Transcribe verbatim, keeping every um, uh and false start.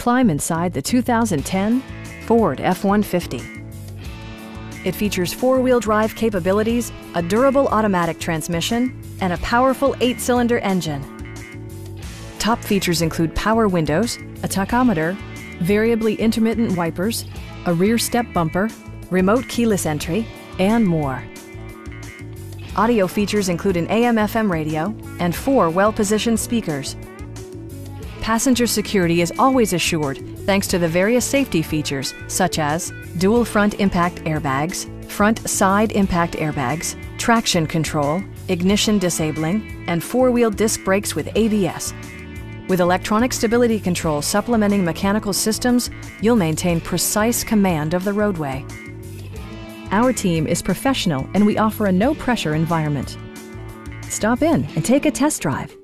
Climb inside the two thousand ten Ford F one fifty. It features four-wheel drive capabilities, a durable automatic transmission, and a powerful eight-cylinder engine. Top features include power windows, a tachometer, variably intermittent wipers, a rear step bumper, remote keyless entry, and more. Audio features include an A M F M radio and four well-positioned speakers. Passenger security is always assured thanks to the various safety features such as dual front impact airbags, front side impact airbags, traction control, ignition disabling, and four-wheel disc brakes with A B S. With electronic stability control supplementing mechanical systems, you'll maintain precise command of the roadway. Our team is professional and we offer a no-pressure environment. Stop in and take a test drive.